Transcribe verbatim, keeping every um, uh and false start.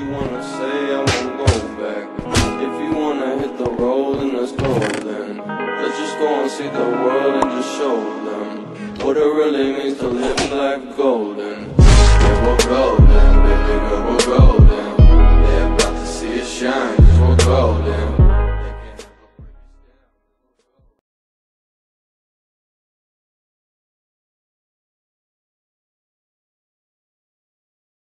you wanna say, I won't go back. If you wanna hit the road, then let's go then. Let's just go and see the world and just show them what it really means to live life golden. Yeah, we're golden.